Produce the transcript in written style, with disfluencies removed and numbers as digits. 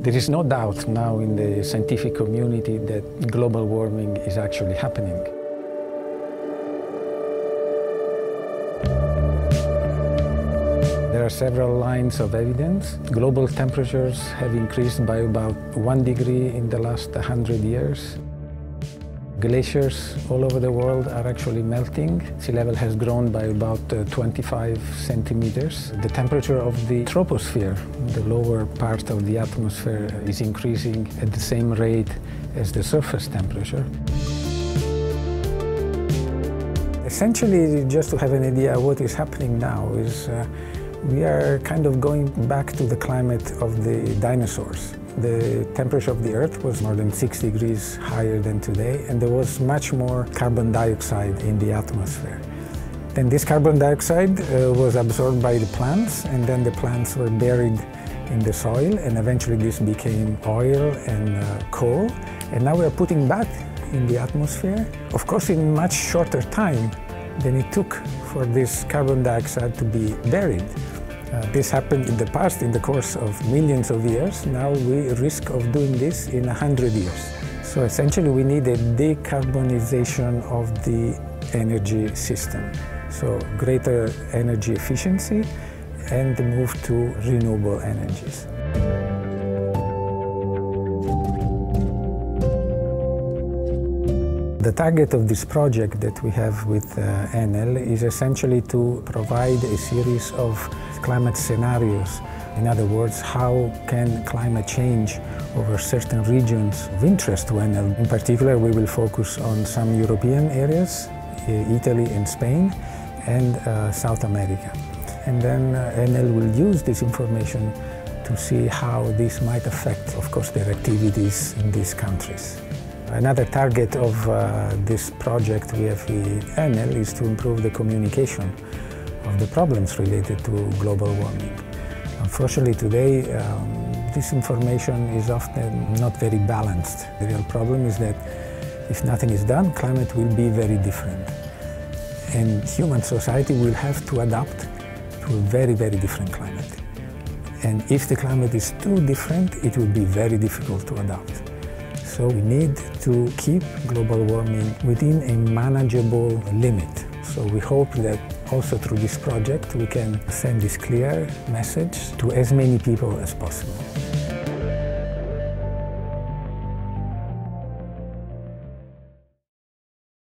There is no doubt now in the scientific community that global warming is actually happening. There are several lines of evidence. Global temperatures have increased by about 1 degree in the last 100 years. Glaciers all over the world are actually melting. Sea level has grown by about 25 centimeters. The temperature of the troposphere, the lower part of the atmosphere, is increasing at the same rate as the surface temperature. Essentially, just to have an idea of what is happening now is we are kind of going back to the climate of the dinosaurs. The temperature of the Earth was more than 6 degrees higher than today, and there was much more carbon dioxide in the atmosphere. Then this carbon dioxide was absorbed by the plants, and then the plants were buried in the soil, and eventually this became oil and coal. And now we are putting back in the atmosphere, of course in much shorter time than it took for this carbon dioxide to be buried. This happened in the past in the course of millions of years. Now we risk of doing this in 100 years. So essentially we need a decarbonization of the energy system. So greater energy efficiency and the move to renewable energies. The target of this project that we have with Enel is essentially to provide a series of climate scenarios. In other words, how can climate change over certain regions of interest to Enel? In particular, we will focus on some European areas, Italy and Spain, and South America. And then Enel will use this information to see how this might affect, of course, their activities in these countries. Another target of this project we have with Enel is to improve the communication of the problems related to global warming. Unfortunately today, this information is often not very balanced. The real problem is that if nothing is done, climate will be very different. And human society will have to adapt to a very, very different climate. And if the climate is too different, it will be very difficult to adapt. So we need to keep global warming within a manageable limit. So we hope that also through this project we can send this clear message to as many people as possible.